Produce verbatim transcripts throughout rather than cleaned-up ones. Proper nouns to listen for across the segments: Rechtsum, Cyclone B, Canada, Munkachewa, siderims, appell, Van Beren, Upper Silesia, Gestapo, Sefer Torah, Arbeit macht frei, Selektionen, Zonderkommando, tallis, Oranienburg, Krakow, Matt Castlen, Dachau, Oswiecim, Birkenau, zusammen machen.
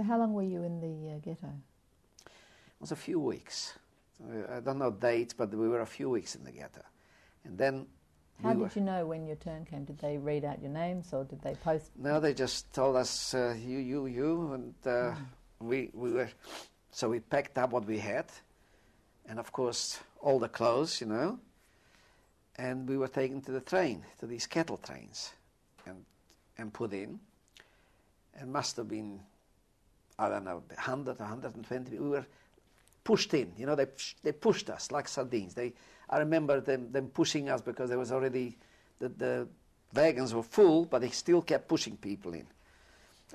So how long were you in the uh, ghetto? It was a few weeks. I don't know dates, but we were a few weeks in the ghetto. And then... How we did you know when your turn came? Did they read out your names or did they post? No, they just told us, uh, you, you, you, and uh, mm. we, we were... So we packed up what we had, and of course all the clothes, you know, and we were taken to the train, to these cattle trains, and and put in. And must have been, I don't know, a hundred, a hundred twenty, we were pushed in, you know, they, they pushed us like sardines. They, I remember them, them pushing us because there was already, the, the wagons were full, but they still kept pushing people in.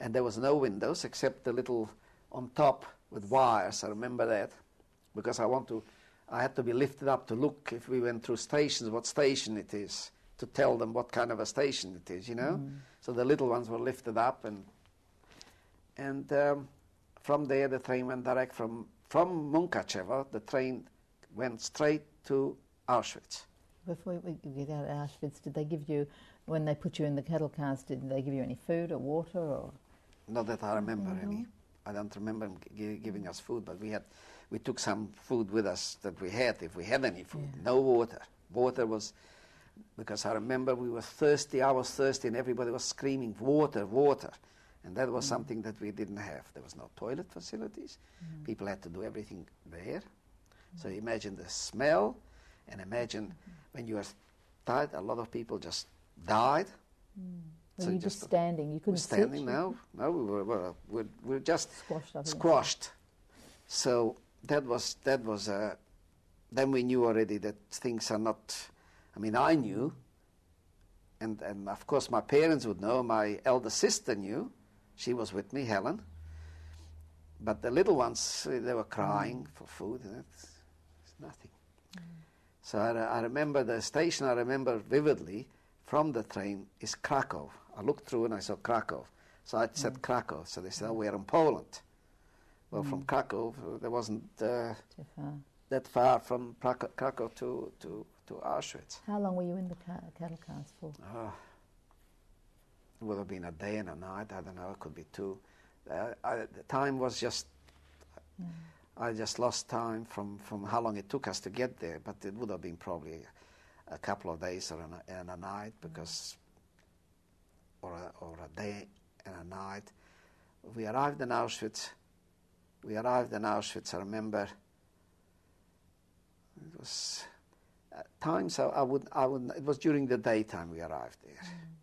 And there was no windows except the little on top with wires, I remember that, because I want to, I had to be lifted up to look if we went through stations, what station it is, to tell them what kind of a station it is, you know. Mm. So the little ones were lifted up, and and um, from there the train went direct from, from Munkachewa, the train went straight to Auschwitz. Before we get out of Auschwitz, did they give you, when they put you in the cattle cars, did they give you any food or water or? Not that I remember mm-hmm. any. I don't remember them gi giving us food, but we had, we took some food with us that we had, if we had any food. Yeah. No water. Water was, because I remember we were thirsty, I was thirsty, and everybody was screaming, water, water. And that was mm. something that we didn't have. There was no toilet facilities. Mm. People had to do everything there. Mm. So imagine the smell, and imagine mm. when you were tired, a lot of people just died. Mm. Were so you just, just standing? You couldn't stand. Standing, no. No, we were, we were, we were just squashed. Up squashed. So that was, that was, uh, then we knew already that things are not, I mean, I knew, and, and of course my parents would know, my elder sister knew, she was with me, Helen, but the little ones, they were crying mm. for food, and it's, it's nothing. Mm. So I, I remember the station, I remember vividly, from the train is Krakow. I looked through and I saw Krakow. So I said mm. Krakow. So they said, oh, we're in Poland. Well, mm. from Krakow, there wasn't uh, far. that far from Krakow to, to, to Auschwitz. How long were you in the car cattle cars for? Oh, it would have been a day and a night. I don't know, it could be two. Uh, I, the time was just, mm. I just lost time from, from how long it took us to get there, but it would have been probably a couple of days or an, and a night, because, or a, or a day and a night. We arrived in Auschwitz. We arrived in Auschwitz. I remember it was at times I, I would I would it was during the daytime we arrived there. Mm.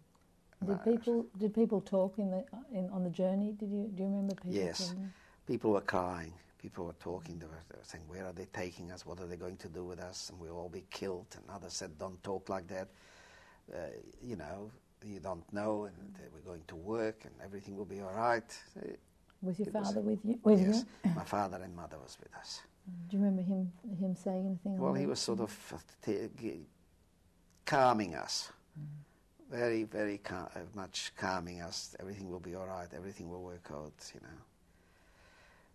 Did no, people did people talk in the in on the journey? Did you do you remember people? Yes, talking? People were crying. People were talking, they were, they were saying, where are they taking us? What are they going to do with us? And we'll all be killed. And others said, don't talk like that. Uh, you know, you don't know. And uh, we're going to work and everything will be all right. It, was your father was, with you? With yes, you? My father and mother was with us. Do you remember him him saying anything? Well, he was sort of t g calming us. Mm. Very, very cal much calming us. Everything will be all right. Everything will work out, you know.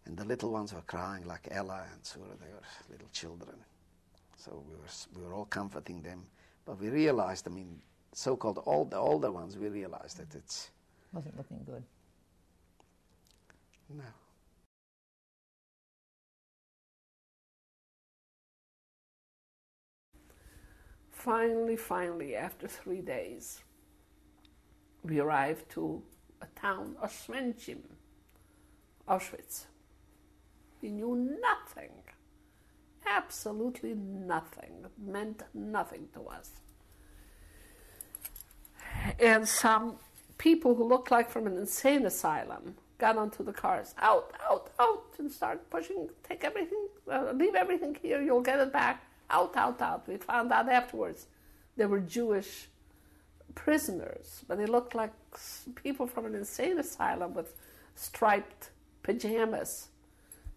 And the little ones were crying, like Ella and Sura, they were little children. So we were, we were all comforting them. But we realized, I mean, so-called old, the older ones, we realized that it's... wasn't looking good. No. Finally, finally, after three days, we arrived to a town, Oswiecim, Auschwitz. We knew nothing, absolutely nothing. It meant nothing to us. And some people who looked like from an insane asylum got onto the cars, out, out, out, and started pushing, take everything, uh, leave everything here, you'll get it back, out, out, out. We found out afterwards they were Jewish prisoners, but they looked like people from an insane asylum with striped pajamas.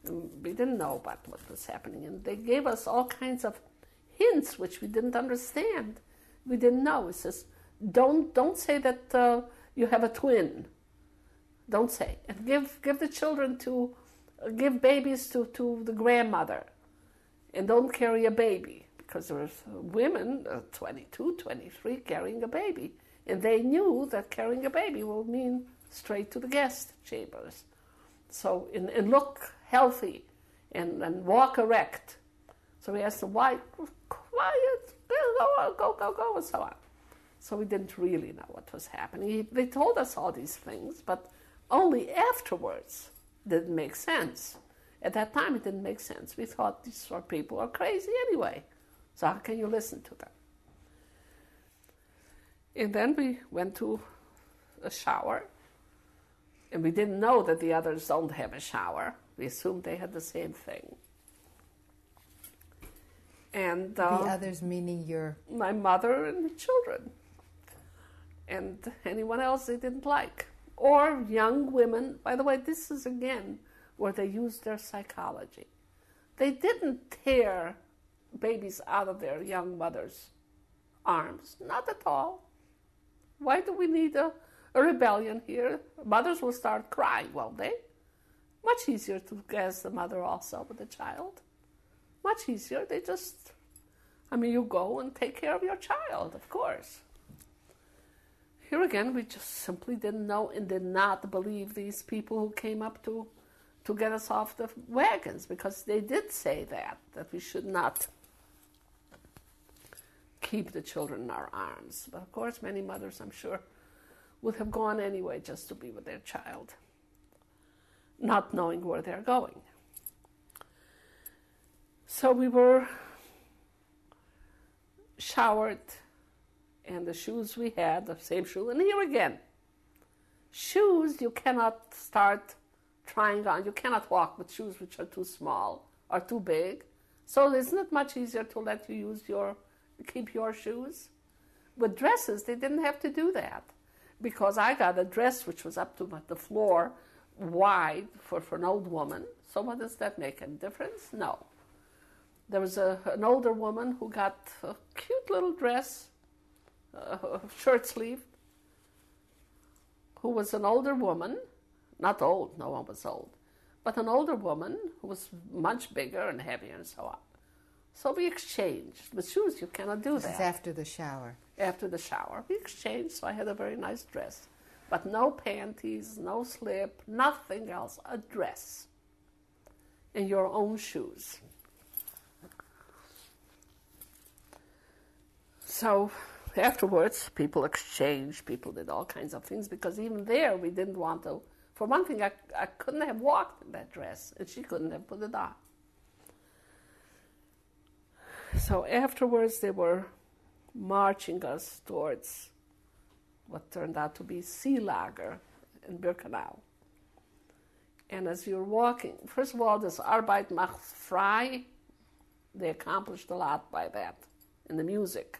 And we didn't know about what was happening, and they gave us all kinds of hints which we didn't understand. We didn't know. It says, "Don't don't say that uh, you have a twin. Don't say. And give give the children to uh, give babies to to the grandmother, and don't carry a baby, because there were women, uh, twenty-two, twenty-three, carrying a baby, and they knew that carrying a baby will mean straight to the gas chambers." so and, and look healthy and, and walk erect. So we asked them, why? Quiet, go, go, go, go, and so on. So we didn't really know what was happening. He, they told us all these things, but only afterwards did it make sense. At that time, it didn't make sense. We thought these sort of people are crazy anyway. So how can you listen to them? And then we went to a shower, and we didn't know that the others don't have a shower. We assumed they had the same thing. And uh, the others meaning your... My mother and the children. And anyone else they didn't like. Or young women. By the way, this is again where they used their psychology. They didn't tear babies out of their young mothers' arms. Not at all. Why do we need a, a rebellion here? Mothers will start crying, won't they? Much easier to gas the mother also with the child. Much easier. They just, I mean, you go and take care of your child, of course. Here again, we just simply didn't know and did not believe these people who came up to, to get us off the wagons, because they did say that, that we should not keep the children in our arms. But of course, many mothers, I'm sure, would have gone anyway just to be with their child, not knowing where they're going. So we were showered, and the shoes we had, the same shoe, and here again, shoes you cannot start trying on. You cannot walk with shoes which are too small or too big. So isn't it much easier to let you use your, keep your shoes? With dresses, they didn't have to do that, because I got a dress which was up to the floor, wide for, for an old woman. So what does that make any difference? No. There was a, an older woman who got a cute little dress, uh, shirt sleeve, who was an older woman, not old, no one was old, but an older woman who was much bigger and heavier and so on. So we exchanged. With shoes, you cannot do that. This is after the shower. After the shower. We exchanged, so I had a very nice dress. But no panties, no slip, nothing else, a dress and your own shoes. So afterwards, people exchanged, people did all kinds of things, because even there we didn't want to. For one thing, I, I couldn't have walked in that dress, and she couldn't have put it on. So afterwards, they were marching us towards what turned out to be sea lager in Birkenau. And as we were walking, first of all, this Arbeit macht frei, they accomplished a lot by that, in the music.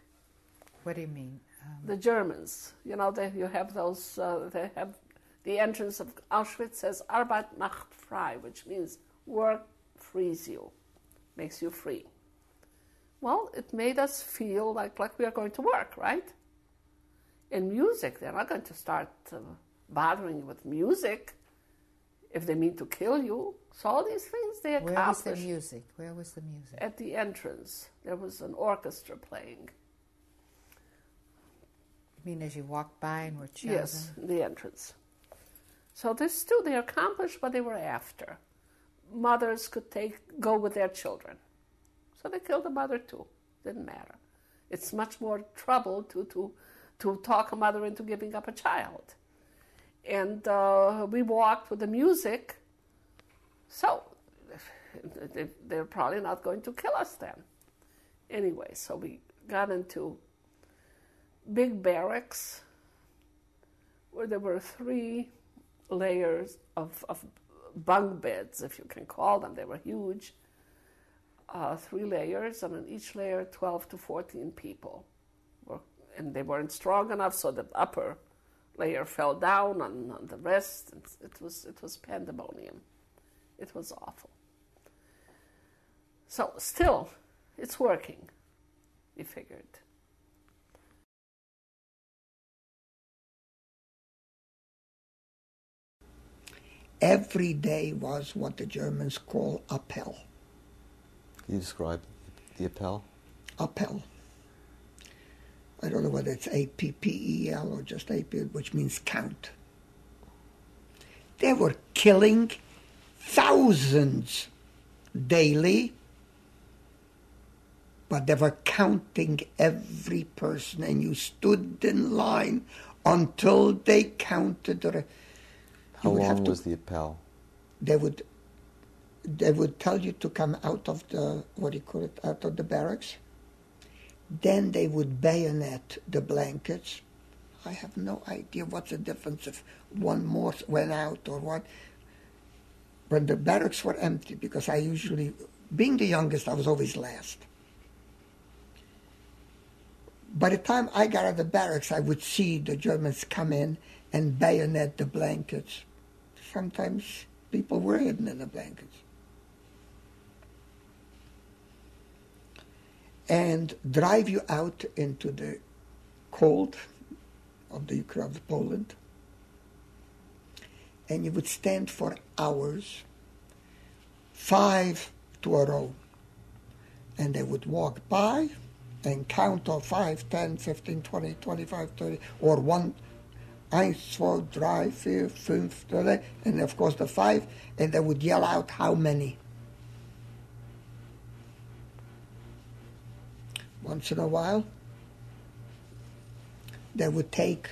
What do you mean? Um, the Germans, you know, they, you have those, uh, they have the entrance of Auschwitz says, Arbeit macht frei, which means work frees you, makes you free. Well, it made us feel like, like we are going to work, right? In music, they're not going to start uh, bothering you with music if they mean to kill you. So all these things they accomplished. Where was the music? Where was the music? At the entrance. There was an orchestra playing. You mean as you walked by and were chosen? Yes, the entrance. So this too, they accomplished what they were after. Mothers could take go with their children. So they killed a mother too. Didn't matter. It's much more trouble to, to, to talk a mother into giving up a child. And uh, we walked with the music, so they, they're probably not going to kill us then. Anyway, so we got into big barracks where there were three layers of, of bunk beds, if you can call them. They were huge, uh, three layers, and in each layer twelve to fourteen people. Were, and they weren't strong enough, so the upper layer fell down on, on the rest. It was, it was pandemonium. It was awful. So still, it's working, we figured. Every day was what the Germans call appell. Can you describe the appell? Appell. I don't know whether it's A P P E L or just A P L, which means count. They were killing thousands daily, but they were counting every person, and you stood in line until they counted. Or, How long to, was the appell? They would, they would tell you to come out of the, what do you call it, out of the barracks. Then they would bayonet the blankets. I have no idea what's the difference if one more went out or what. When the barracks were empty, because I usually, being the youngest, I was always last. By the time I got out of the barracks, I would see the Germans come in and bayonet the blankets. Sometimes people were hidden in the blankets. And drive you out into the cold of the Ukraine, of Poland. And you would stand for hours, five to a row. And they would walk by and count of five, ten, fifteen, twenty, twenty-five, thirty, or one, one, two, three, four, five, and of course the five, and they would yell out how many. Once in a while, they would take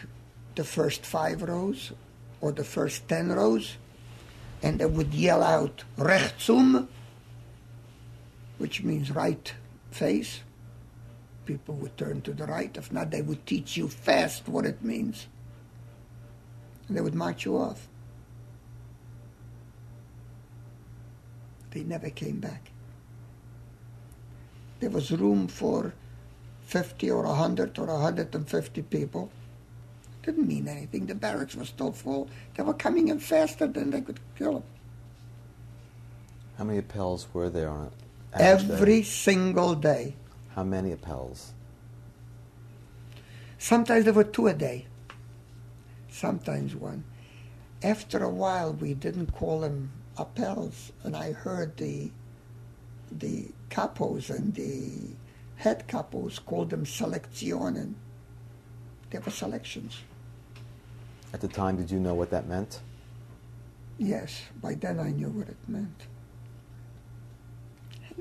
the first five rows or the first ten rows, and they would yell out Rechtsum, which means right face. People would turn to the right. If not, they would teach you fast what it means. And they would march you off. They never came back. There was room for fifty or a hundred or a hundred and fifty people. It didn't mean anything. The barracks were still full. They were coming in faster than they could kill them. How many appels were there on it? Every single day. How many appels? Sometimes there were two a day. Sometimes one. After a while, we didn't call them appels, and I heard the the capos and the head capos called them Selektionen. They were selections. At the time, did you know what that meant? Yes, by then I knew what it meant.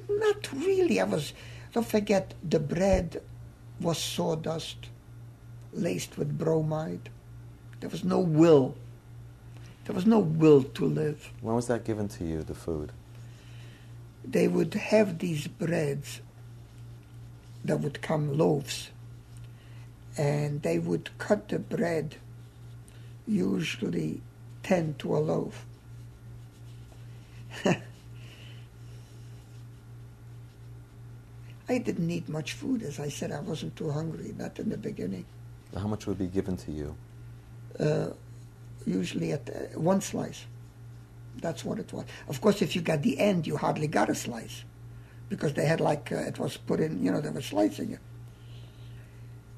Not really. I was. Don't forget, the bread was sawdust, laced with bromide. There was no will. There was no will to live. When was that given to you, the food? They would have these breads that would come loaves, and they would cut the bread, usually ten to a loaf. I didn't eat much food. As I said, I wasn't too hungry, not in the beginning. How much would be given to you? Uh, usually at uh, one slice. That's what it was. Of course, if you got the end, you hardly got a slice, because they had like, uh, it was put in, you know, they were slicing it.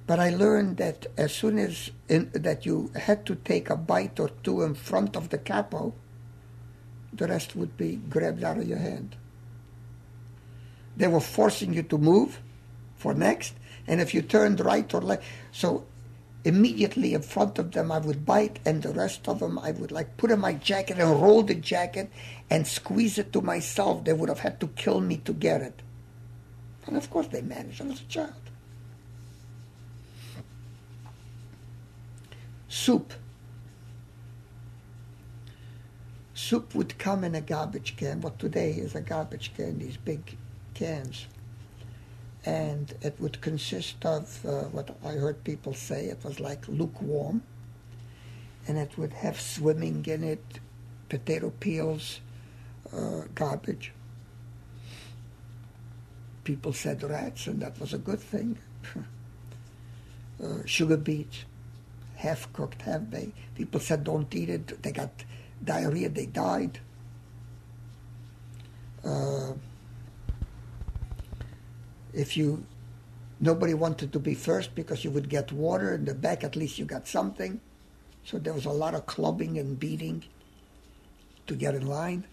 But I learned that as soon as in, that you had to take a bite or two in front of the capo, the rest would be grabbed out of your hand. They were forcing you to move for next, and if you turned right or left, so immediately in front of them I would bite, and the rest of them I would like put in my jacket and roll the jacket and squeeze it to myself. They would have had to kill me to get it. And of course they managed. I was a child. Soup. Soup would come in a garbage can, what today is a garbage can, these big cans, and it would consist of uh, what I heard people say, it was like lukewarm, and it would have swimming in it, potato peels, uh, garbage. People said rats, and that was a good thing. uh, sugar beets, half cooked, half baked. People said don't eat it, they got diarrhea, they died. Uh, If you, nobody wanted to be first because you would get water in the back, at least you got something. So there was a lot of clubbing and beating to get in line.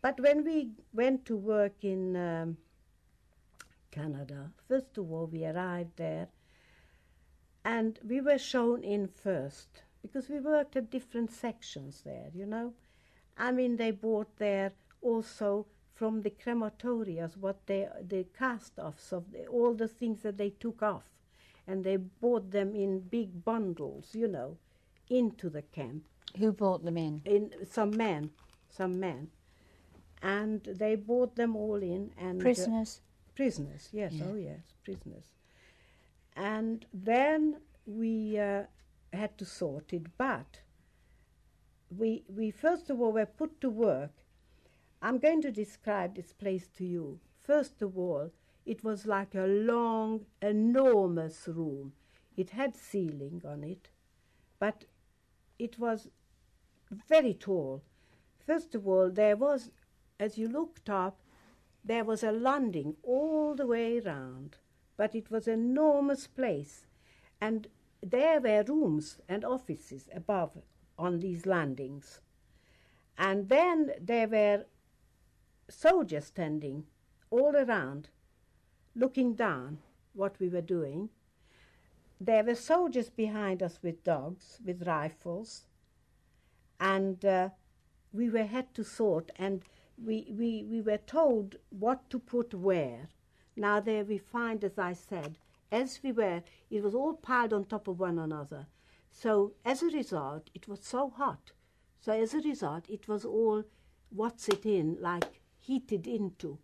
But when we went to work in um, Canada, first of all, we arrived there And we were shown in first, because we worked at different sections there, you know. I mean, they bought there also from the crematorias what they, the cast-offs of the, all the things that they took off. And they bought them in big bundles, you know, into the camp. Who brought them in? in some men, some men. And they brought them all in. And prisoners? Uh, prisoners, yes, yeah. oh yes, prisoners. And then we uh, had to sort it, but we, we first of all were put to work. I'm going to describe this place to you. First of all, it was like a long, enormous room. It had ceiling on it, but it was very tall. First of all, there was, as you looked up, there was a landing all the way round. But it was an enormous place, and there were rooms and offices above on these landings. And then there were soldiers standing all around, looking down what we were doing. There were soldiers behind us with dogs, with rifles, and uh, we were had to sort, and we, we, we were told what to put where. Now there we find, as I said, as we were, it was all piled on top of one another. So as a result, it was so hot. So as a result, it was all what's it in, like heated into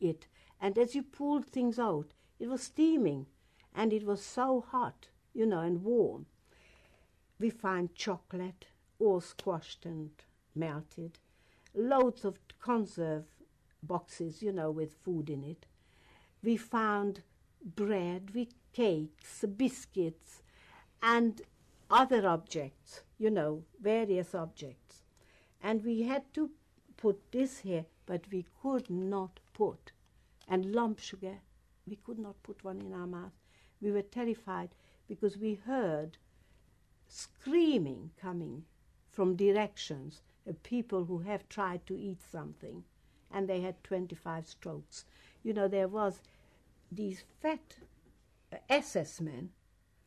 it. And as you pulled things out, it was steaming. And it was so hot, you know, and warm. We find chocolate, all squashed and melted. Loads of conserve boxes, you know, with food in it. We found bread, we cakes, biscuits, and other objects, you know, various objects. And we had to put this here, but we could not put. And lump sugar, we could not put one in our mouth. We were terrified because we heard screaming coming from directions of people who have tried to eat something. And they had twenty-five strokes. You know, there was these fat S S men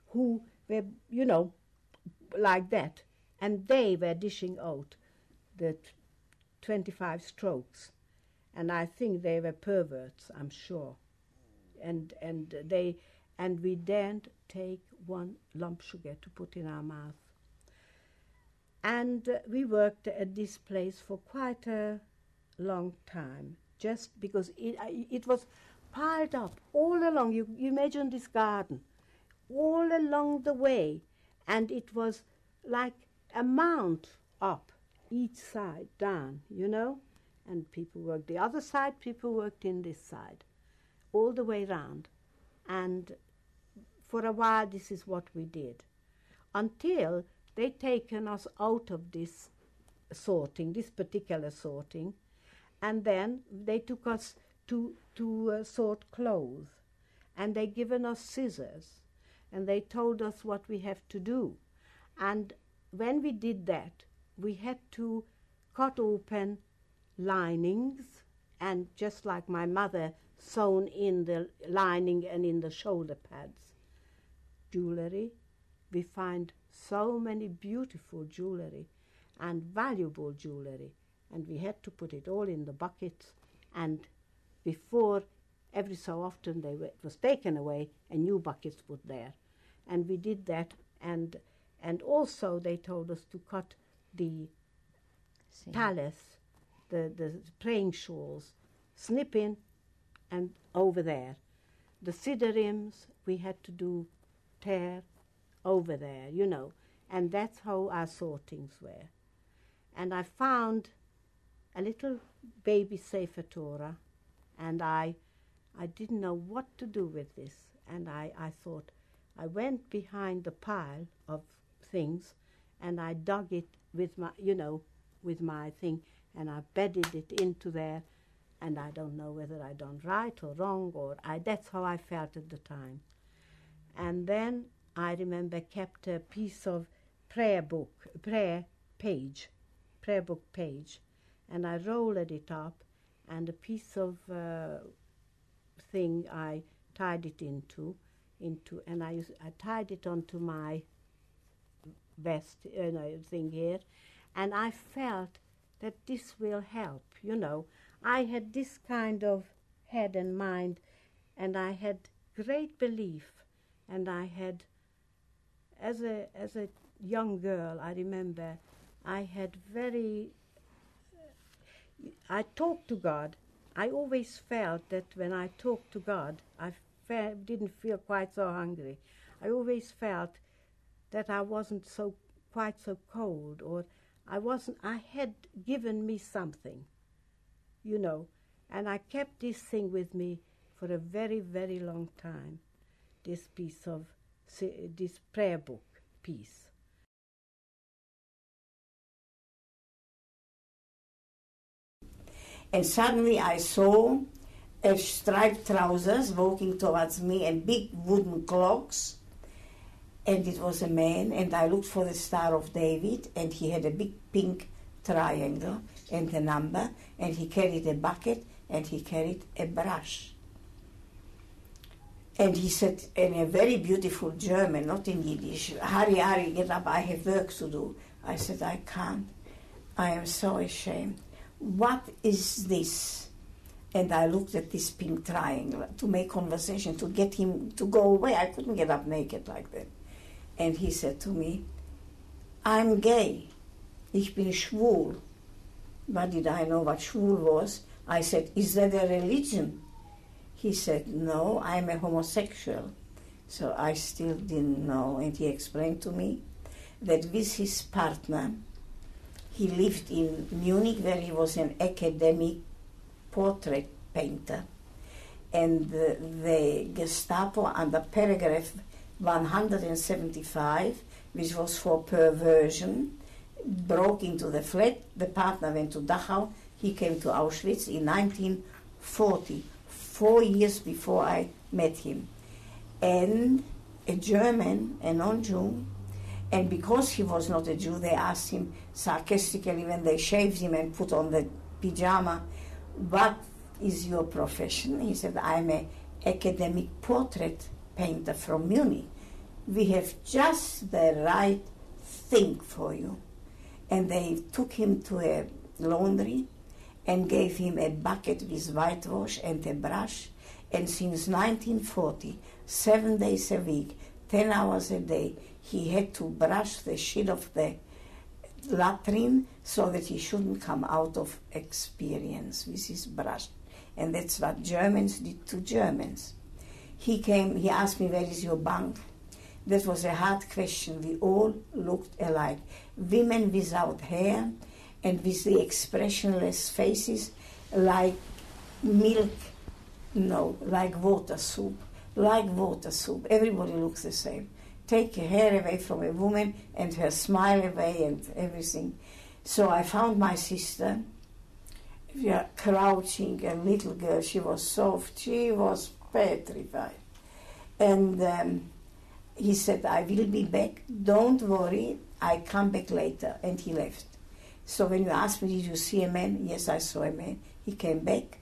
who were, you know, like that, and they were dishing out the twenty-five strokes. And I think they were perverts, I'm sure. And and they and we daren't take one lump sugar to put in our mouth. And uh, we worked at this place for quite a long time, just because it, it was piled up all along. You, you imagine this garden, all along the way, and it was like a mount up, each side down, you know, and people worked the other side, people worked in this side, all the way round. And for a while this is what we did, until they'd taken us out of this sorting, this particular sorting, and then they took us to to uh, sort clothes, and they given us scissors, and they told us what we have to do. And when we did that, we had to cut open linings, and just like my mother, sewn in the lining and in the shoulder pads. Jewellery, we find so many beautiful jewellery and valuable jewellery. And we had to put it all in the buckets, and before, every so often, they were, it was taken away and new buckets put there. And we did that, and and also they told us to cut the tallis, the, the praying shawls, snip in and over there. The siderims, we had to do tear over there, you know, and that's how our sortings were. And I found a little baby Sefer Torah, and I I didn't know what to do with this, and I, I thought, I went behind the pile of things, and I dug it with my, you know, with my thing, and I bedded it into there, and I don't know whether I done right or wrong, or I, that's how I felt at the time. And then I remember kept a piece of prayer book, prayer page, prayer book page, and I rolled it up, and a piece of uh, thing I tied it into, into, and I, used, I tied it onto my vest, you know, thing here, and I felt that this will help, you know. I had this kind of head and mind, and I had great belief, and I had, as a, as a young girl, I remember, I had very, uh, I talked to God. I always felt that when I talked to God, I fe- didn't feel quite so hungry. I always felt that I wasn't so quite so cold, or I wasn't, I had given me something, you know, and I kept this thing with me for a very, very long time, this piece of, this prayer book piece. And suddenly I saw a striped trousers walking towards me and big wooden clocks. And it was a man, and I looked for the Star of David, and he had a big pink triangle and a number, and he carried a bucket, and he carried a brush. And he said in a very beautiful German, not in Yiddish, hurry, hurry, get up, I have work to do. I said, I can't. I am so ashamed. What is this? And I looked at this pink triangle to make conversation, to get him to go away. I couldn't get up naked like that. And he said to me, I'm gay. Ich bin schwul. But did I know what schwul was? I said, is that a religion? He said, no, I'm a homosexual. So I still didn't know. And he explained to me that with his partner, he lived in Munich, where he was an academic portrait painter. And the, the Gestapo, under paragraph one seventy-five, which was for perversion, broke into the flat. The partner went to Dachau. He came to Auschwitz in nineteen forty, four years before I met him. And a German, a non-Jew, and because he was not a Jew, they asked him sarcastically when they shaved him and put on the pyjama, what is your profession? He said, I'm an academic portrait painter from Munich. We have just the right thing for you. And they took him to a laundry and gave him a bucket with whitewash and a brush. And since nineteen forty, seven days a week, ten hours a day, he had to brush the shit of the latrine so that he shouldn't come out of experience with his brush. And that's what Germans did to Germans. He came, he asked me, where is your bank? That was a hard question. We all looked alike. Women without hair and with the expressionless faces, like milk, no, like water soup, like water soup. Everybody looks the same. Take her hair away from a woman and her smile away and everything. So I found my sister, yeah, crouching, a little girl. She was soft. She was petrified. And um, he said, I will be back. Don't worry. I come back later. And he left. So when you asked me, did you see a man? Yes, I saw a man. He came back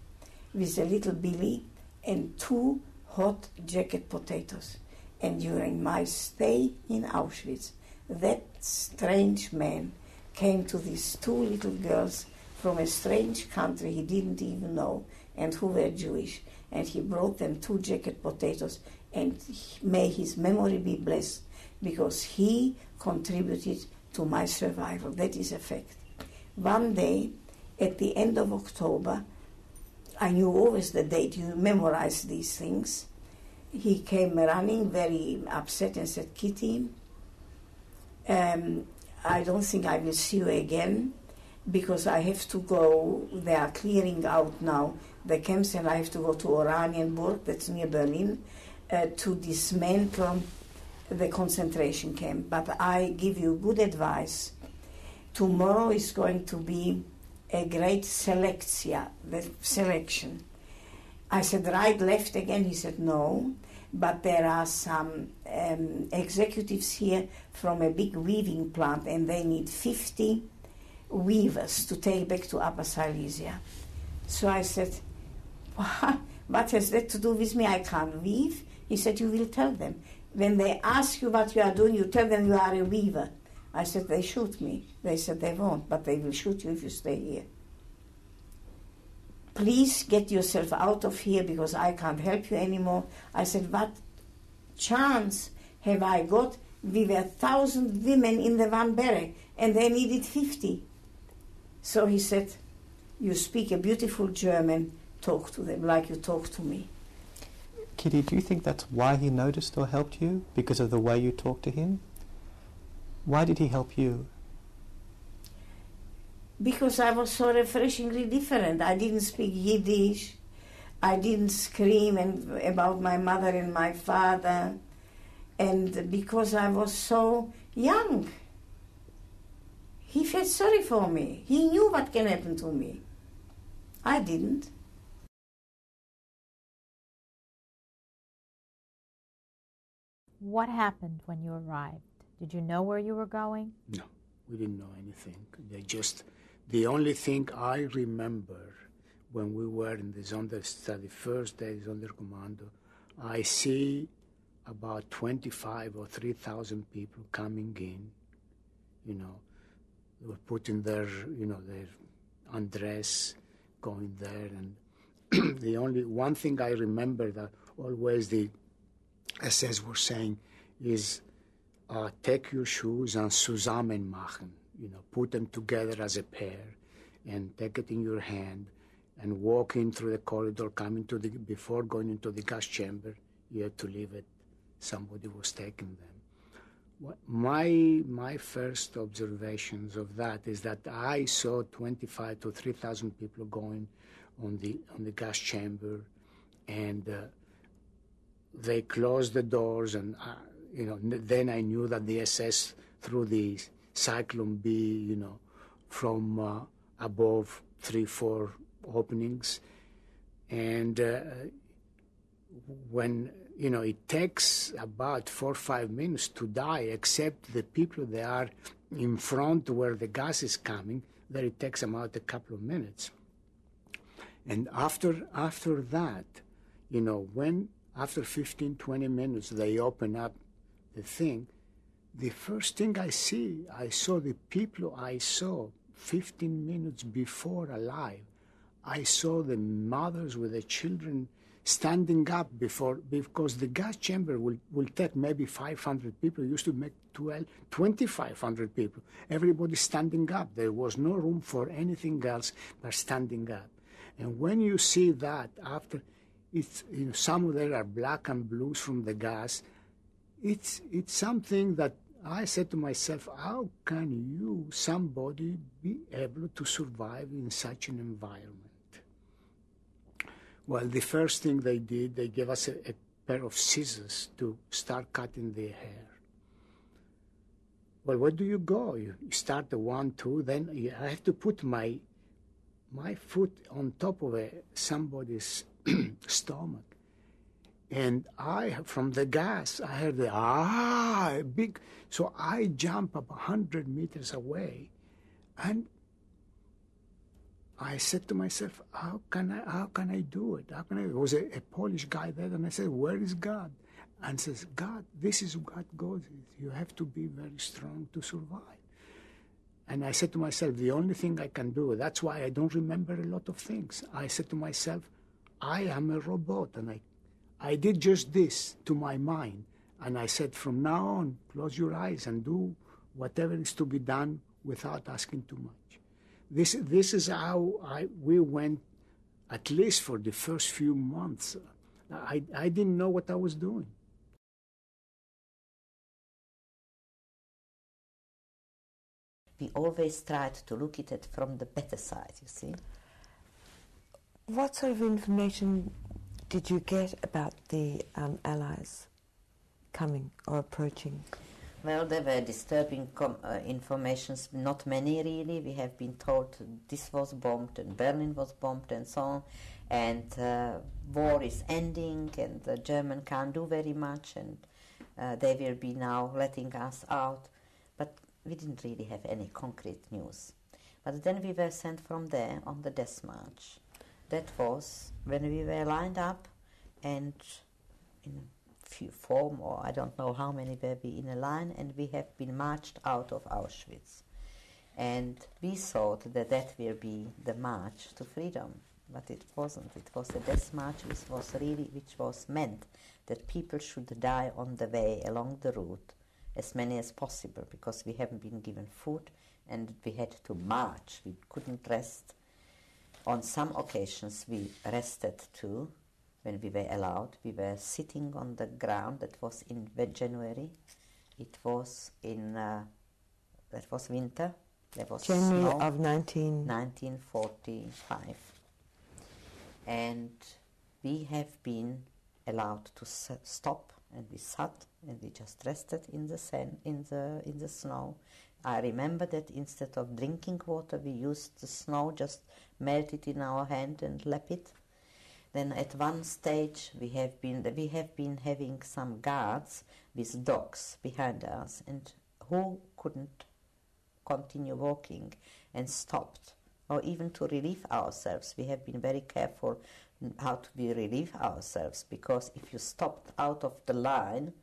with a little billy and two hot jacket potatoes. And during my stay in Auschwitz, that strange man came to these two little girls from a strange country he didn't even know and who were Jewish. And he brought them two jacket potatoes, and may his memory be blessed because he contributed to my survival. That is a fact. One day, at the end of October, I knew always the date, you memorize these things. He came running, very upset, and said, Kitty, um, I don't think I will see you again because I have to go. They are clearing out now the camps, and I have to go to Oranienburg, that's near Berlin, uh, to dismantle the concentration camp. But I give you good advice. Tomorrow is going to be a great selektia, the selection. I said, right, left again. He said, no, but there are some um, executives here from a big weaving plant, and they need fifty weavers to take back to Upper Silesia. So I said, what has that to do with me? I can't weave, He said, you will tell them. When they ask you what you are doing, you tell them you are a weaver. I said, they shoot me. They said, they won't, but they will shoot you if you stay here. Please get yourself out of here because I can't help you anymore. I said, what chance have I got? We were one thousand women in the Van Beren, and they needed fifty. So he said, you speak a beautiful German, talk to them like you talk to me. Kitty, do you think that's why he noticed or helped you? Because of the way you talked to him? Why did he help you? Because I was so refreshingly different. I didn't speak Yiddish. I didn't scream and, about my mother and my father. And because I was so young, he felt sorry for me. He knew what can happen to me. I didn't. What happened when you arrived? Did you know where you were going? No, we didn't know anything. They just, the only thing I remember when we were in the Zonderkommando, first day Zonderkommando, I see about twenty-five or three thousand people coming in, you know, they were putting their, you know, their undress, going there, and the only one thing I remember that always the S S were saying is, uh, take your shoes and zusammen machen, you know, put them together as a pair, and take it in your hand, and walk in through the corridor, coming to the, before going into the gas chamber, you had to leave it. Somebody was taking them. What, my my first observations of that is that I saw twenty-five to three thousand people going on the on the gas chamber, and uh, they closed the doors, and uh, you know then I knew that the S S threw the Cyclone B, you know, from uh, above three four openings, and uh, when. You know, it takes about four or five minutes to die, except the people that are in front where the gas is coming, that it takes about a couple of minutes. And after, after that, you know, when after fifteen, twenty minutes they open up the thing, the first thing I see, I saw the people I saw fifteen minutes before alive. I saw the mothers with the children standing up before, because the gas chamber will, will take maybe five hundred people. It used to make twenty-five hundred people. Everybody standing up. There was no room for anything else but standing up. And when you see that after, it's, you know, some of them are black and blues from the gas, it's, it's something that I said to myself, how can you, somebody, be able to survive in such an environment? Well, the first thing they did, they gave us a, a pair of scissors to start cutting their hair. Well, where do you go? You start the one, two, then you, I have to put my, my foot on top of a, somebody's stomach. And I, from the gas, I heard the, ah, big, so I jump up one hundred meters away, and I said to myself, how can I, how can I do it? How can I? There was a, a Polish guy there, and I said, where is God? And says, God, this is what God is. You have to be very strong to survive. And I said to myself, the only thing I can do, that's why I don't remember a lot of things. I said to myself, I am a robot, and I, I did just this to my mind. And I said, from now on, close your eyes and do whatever is to be done without asking too much. This, this is how I, we went, at least for the first few months. I, I didn't know what I was doing. We always tried to look at it from the better side, you see. What sort of information did you get about the um, Allies coming or approaching? Well, there were disturbing com uh, informations, not many really. We have been told this was bombed and Berlin was bombed and so on, and uh, war is ending and the German can't do very much, and uh, they will be now letting us out. But we didn't really have any concrete news. But then we were sent from there on the death march. That was when we were lined up, and in few, four or I don't know how many were we in a line, and we have been marched out of Auschwitz. And we thought that that will be the march to freedom, but it wasn't. It was a death march, which was really, which was meant that people should die on the way along the route, as many as possible, because we haven't been given food and we had to march. We couldn't rest. On some occasions we rested too, when we were allowed. We were sitting on the ground. That was in January. It was in, uh, that was winter. There was January snow, of nineteen forty-five. And we have been allowed to s stop, and we sat and we just rested in the sand, in the in the snow. I remember that instead of drinking water, we used the snow, just melt it in our hand and lap it. Then at one stage we have been we have been having some guards with dogs behind us, and who couldn't continue walking and stopped, or even to relieve ourselves. We have been very careful how to we relieve ourselves, because if you stopped out of the line,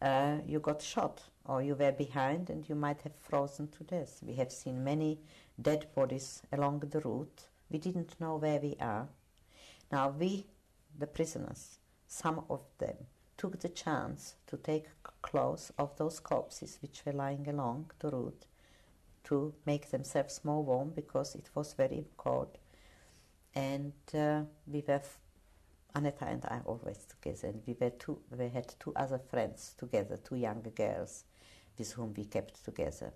uh, you got shot, or you were behind and you might have frozen to death. We have seen many dead bodies along the route. We didn't know where we are. Now we, the prisoners, some of them, took the chance to take clothes of those corpses which were lying along the route, to make themselves more warm, because it was very cold. And uh, we were, Aneta and I always together, and we were two, we had two other friends together, two younger girls with whom we kept together.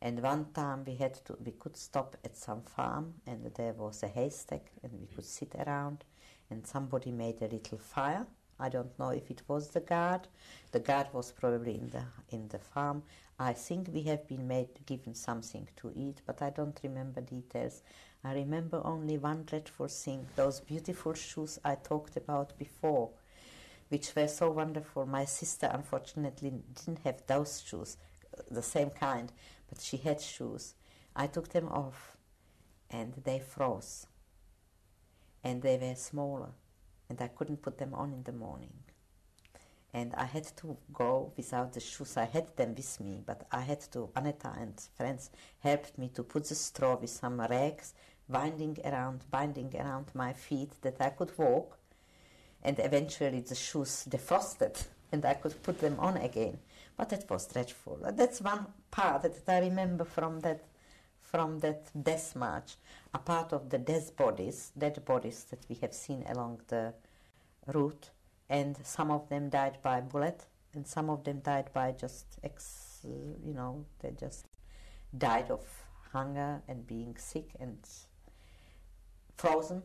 And one time we had to, we could stop at some farm, and there was a haystack, and we could sit around, and somebody made a little fire. I don't know if it was the guard. The guard was probably in the in the farm. I think we have been made given something to eat, but I don't remember details. I remember only one dreadful thing: those beautiful shoes I talked about before, which were so wonderful. My sister unfortunately didn't have those shoes, the same kind, but she had shoes. I took them off, and they froze, and they were smaller. And I couldn't put them on in the morning. And I had to go without the shoes. I had them with me, but I had to, Aneta and friends helped me to put the straw with some rags, winding around, binding around my feet, that I could walk. And eventually the shoes defrosted, and I could put them on again. But it was dreadful. That's one part that I remember from that from that death march, a part of the death bodies, dead bodies that we have seen along the route, and some of them died by bullet, and some of them died by just, ex, you know, they just died of hunger and being sick and frozen.